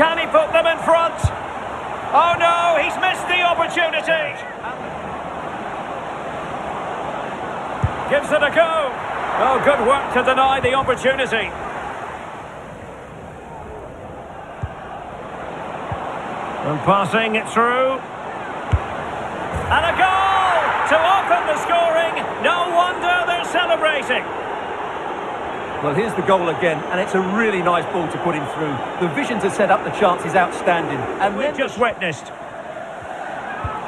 Can he put them in front? Oh no, he's missed the opportunity. Gives it a go. Well, good work to deny the opportunity. And passing it through. And a goal to open the scoring. No wonder they're celebrating. Well, here's the goal again, and it's a really nice ball to put him through. The vision to set up the chance is outstanding. And we've just witnessed.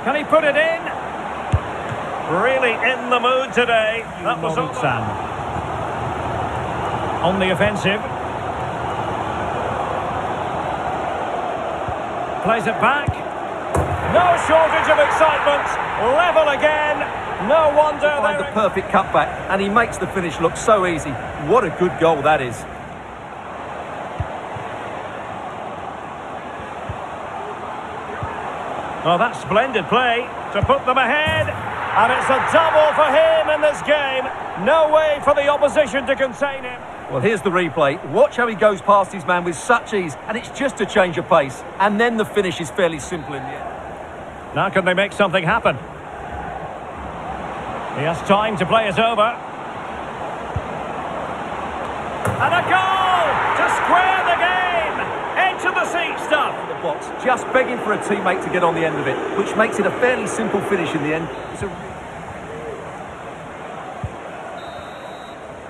Can he put it in? Really in the mood today. That was all. Sam. On the offensive. Plays it back. No shortage of excitement. Level again. No wonder they find the perfect cutback, and he makes the finish look so easy. What a good goal that is. Well, that's splendid play to put them ahead, and it's a double for him in this game. No way for the opposition to contain him. Well, here's the replay. Watch how he goes past his man with such ease, and it's just a change of pace. And then the finish is fairly simple in the end. Now can they make something happen? He has time to play it over. And a goal to square the game! Edge of the seat stuff. The box just begging for a teammate to get on the end of it, which makes it a fairly simple finish in the end. It's a...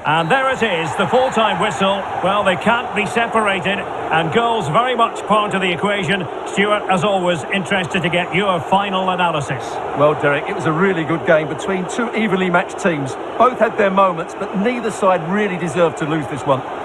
And there it is, the full-time whistle. Well, they can't be separated, and goals very much part of the equation. Stuart, as always, interested to get your final analysis. Well, Derek, it was a really good game between two evenly matched teams. Both had their moments, but neither side really deserved to lose this one.